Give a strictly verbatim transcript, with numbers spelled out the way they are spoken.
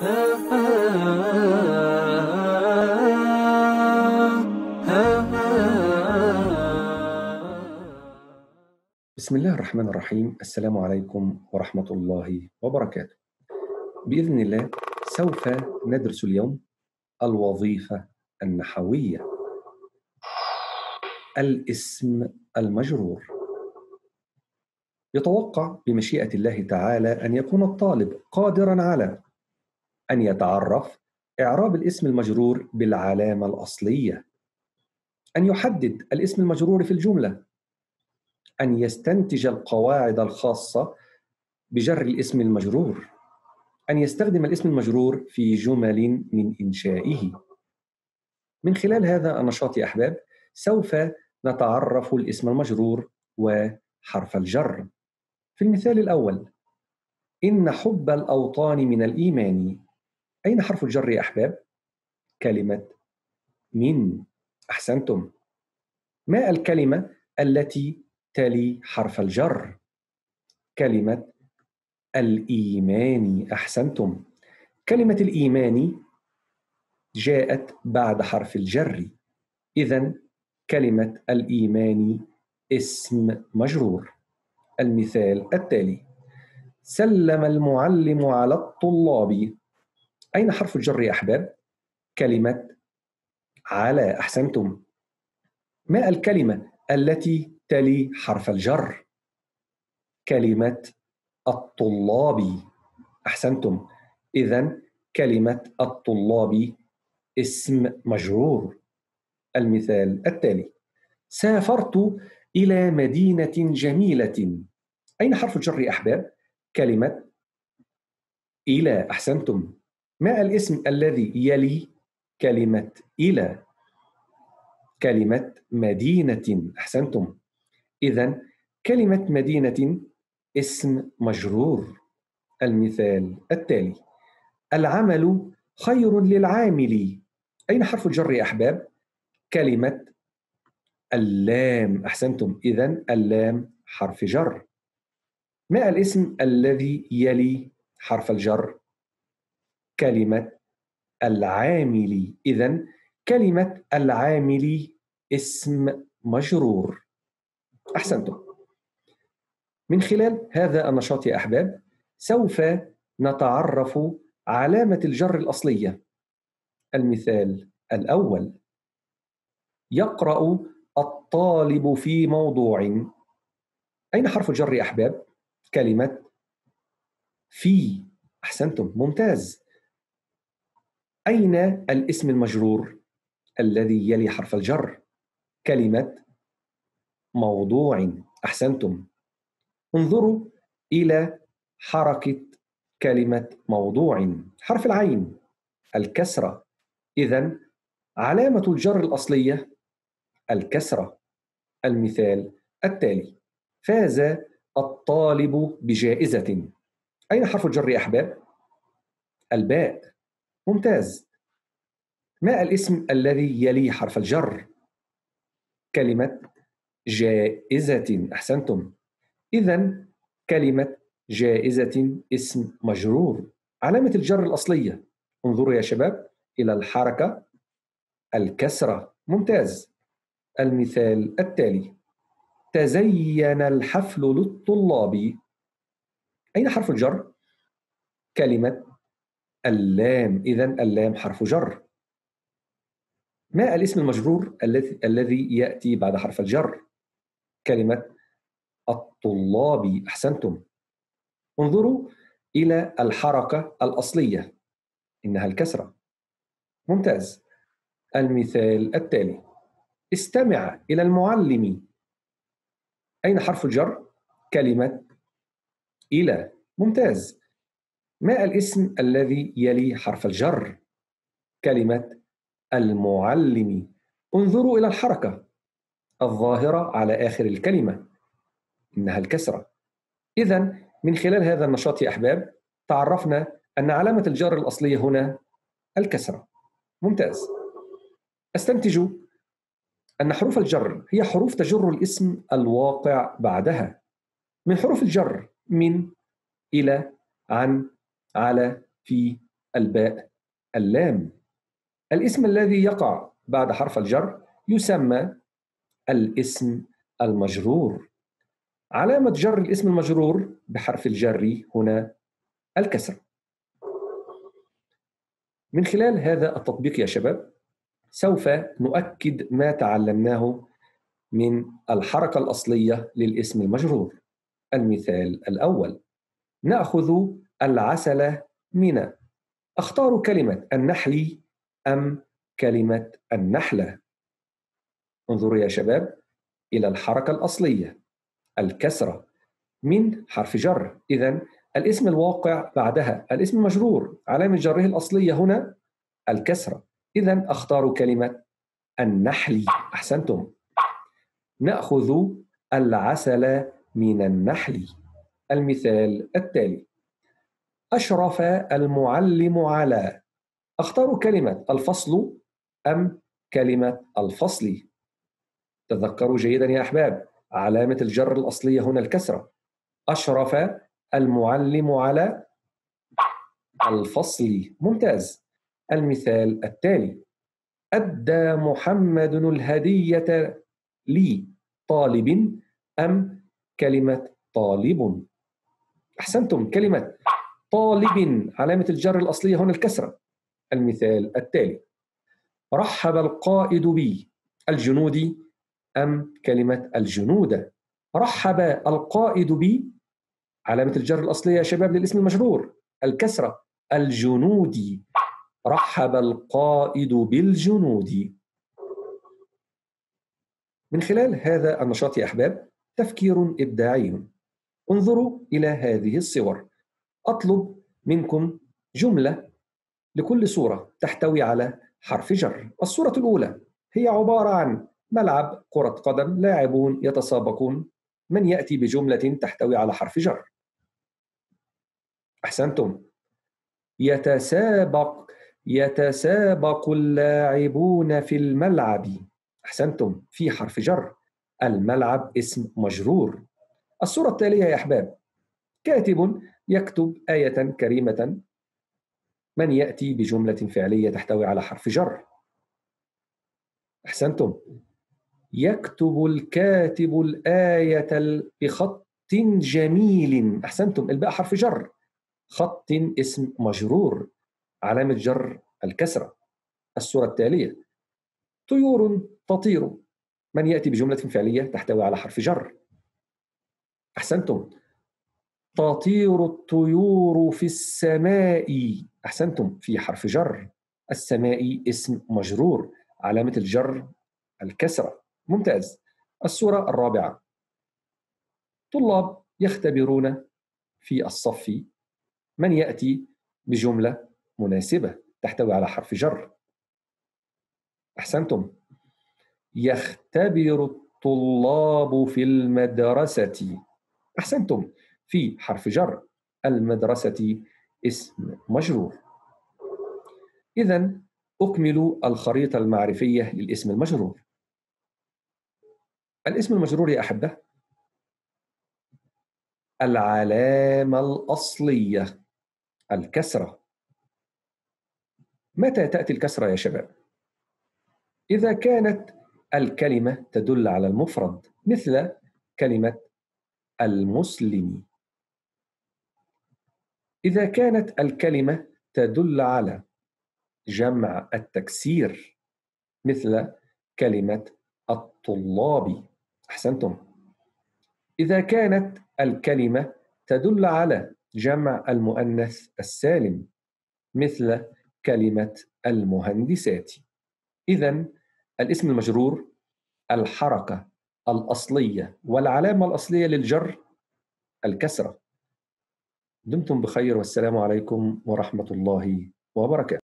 بسم الله الرحمن الرحيم. السلام عليكم ورحمة الله وبركاته. بإذن الله سوف ندرس اليوم الوظيفة النحوية، الاسم المجرور. يتوقع بمشيئة الله تعالى أن يكون الطالب قادراً على أن يتعرف إعراب الاسم المجرور بالعلامة الأصلية، أن يحدد الاسم المجرور في الجملة، أن يستنتج القواعد الخاصة بجر الاسم المجرور، أن يستخدم الاسم المجرور في جمل من إنشائه. من خلال هذا النشاط يا أحباب سوف نتعرف الاسم المجرور وحرف الجر. في المثال الأول، إن حب الأوطان من الإيمان، أين حرف الجر يا أحباب؟ كلمة من. أحسنتم. ما الكلمة التي تلي حرف الجر؟ كلمة الإيمان. أحسنتم. كلمة الإيمان جاءت بعد حرف الجر، إذن كلمة الإيمان اسم مجرور. المثال التالي، سلم المعلم على الطلاب، أين حرف الجر يا أحباب؟ كلمة على. أحسنتم. ما الكلمة التي تلي حرف الجر؟ كلمة الطلاب. أحسنتم. إذن كلمة الطلاب اسم مجرور. المثال التالي، سافرت إلى مدينة جميلة، أين حرف الجر يا أحباب؟ كلمة إلى. أحسنتم. ما الاسم الذي يلي كلمة إلى؟ كلمة مدينة. أحسنتم. إذن كلمة مدينة اسم مجرور. المثال التالي، العمل خير للعامل، أين حرف الجر يا أحباب؟ كلمة اللام. أحسنتم. إذن اللام حرف جر. ما الاسم الذي يلي حرف الجر؟ كلمة العامل. إذن كلمة العامل اسم مجرور. أحسنتم. من خلال هذا النشاط يا أحباب سوف نتعرف علامة الجر الأصلية. المثال الأول، يقرأ الطالب في موضوع، أين حرف الجر يا أحباب؟ كلمة في. أحسنتم. ممتاز. أين الاسم المجرور الذي يلي حرف الجر؟ كلمة موضوع. أحسنتم. انظروا إلى حركة كلمة موضوع، حرف العين الكسرة، إذن علامة الجر الأصلية الكسرة. المثال التالي، فاز الطالب بجائزة، أين حرف الجر يا أحباب؟ الباء. ممتاز. ما الاسم الذي يلي حرف الجر؟ كلمة جائزة. أحسنتم. إذن كلمة جائزة اسم مجرور. علامة الجر الأصلية، انظروا يا شباب إلى الحركة الكسرة. ممتاز. المثال التالي، تزين الحفل للطلاب، أين حرف الجر؟ كلمة اللام. إذن اللام حرف جر. ما الاسم المجرور الذي يأتي بعد حرف الجر؟ كلمة الطلاب. أحسنتم. انظروا إلى الحركة الأصلية، إنها الكسرة. ممتاز. المثال التالي، استمع إلى المعلم، أين حرف الجر؟ كلمة إلى. ممتاز. ما الاسم الذي يلي حرف الجر؟ كلمة المعلم. انظروا إلى الحركة الظاهرة على آخر الكلمة، إنها الكسرة. إذن من خلال هذا النشاط يا أحباب تعرفنا أن علامة الجر الأصلية هنا الكسرة. ممتاز. استنتجوا أن حروف الجر هي حروف تجر الاسم الواقع بعدها. من حروف الجر من، إلى، عن، على، في، الباء، اللام. الاسم الذي يقع بعد حرف الجر يسمى الاسم المجرور. علامة جر الاسم المجرور بحرف الجر هنا الكسرة. من خلال هذا التطبيق يا شباب سوف نؤكد ما تعلمناه من الحركة الأصلية للاسم المجرور. المثال الأول: نأخذ العسل من. أختار كلمة النحل أم كلمة النحلة؟ انظروا يا شباب إلى الحركة الأصلية الكسرة من حرف جر. إذن الاسم الواقع بعدها الاسم المجرور، علامة جره الأصلية هنا الكسرة. إذن أختار كلمة النحل. أحسنتم. نأخذ العسل من النحل. المثال التالي: أشرف المعلم على. أختار كلمة الفصل أم كلمة الفصل؟ تذكروا جيدا يا أحباب، علامة الجر الأصلية هنا الكسرة. أشرف المعلم على الفصل. ممتاز. المثال التالي: أدى محمد الهدية لي. طالب أم كلمة طالب؟ أحسنتم، كلمة طالب، علامة الجر الأصلية هنا الكسرة. المثال التالي: رحب القائد بي. الجنودي أم كلمة الجنود؟ رحب القائد بي، علامة الجر الأصلية يا شباب للاسم المجرور الكسرة الجنودي. رحب القائد بالجنود. من خلال هذا النشاط يا أحباب تفكير إبداعي. انظروا إلى هذه الصور. أطلب منكم جملة لكل صورة تحتوي على حرف جر. الصورة الأولى هي عبارة عن ملعب كرة قدم، لاعبون يتسابقون. من يأتي بجملة تحتوي على حرف جر؟ أحسنتم. يتسابق يتسابق اللاعبون في الملعب. أحسنتم، في حرف جر. الملعب اسم مجرور. الصورة التالية يا أحباب: كاتب يكتب آية كريمة. من يأتي بجملة فعلية تحتوي على حرف جر؟ أحسنتم. يكتب الكاتب الآية بخط جميل. أحسنتم، الباء حرف جر. خط اسم مجرور، علامة جر الكسرة. الصورة التالية: طيور تطير. من يأتي بجملة فعلية تحتوي على حرف جر؟ أحسنتم. تطير الطيور في السماء. أحسنتم، في حرف جر. السماء اسم مجرور، علامة الجر الكسرة. ممتاز. الصورة الرابعة: طلاب يختبرون في الصف. من يأتي بجملة مناسبة تحتوي على حرف جر؟ أحسنتم. يختبر الطلاب في المدرسة. أحسنتم، في حرف جر. المدرسة اسم مجرور. إذن أكمل الخريطة المعرفية للاسم المجرور. الاسم المجرور يا أحبة العلامة الأصلية الكسرة. متى تأتي الكسرة يا شباب؟ إذا كانت الكلمة تدل على المفرد، مثل كلمة المسلم. إذا كانت الكلمة تدل على جمع التكسير، مثل كلمة الطلاب. أحسنتم. إذا كانت الكلمة تدل على جمع المؤنث السالم، مثل كلمة المهندسات. إذن الاسم المجرور الحركة الأصلية والعلامة الأصلية للجر الكسرة. دمتم بخير، والسلام عليكم ورحمة الله وبركاته.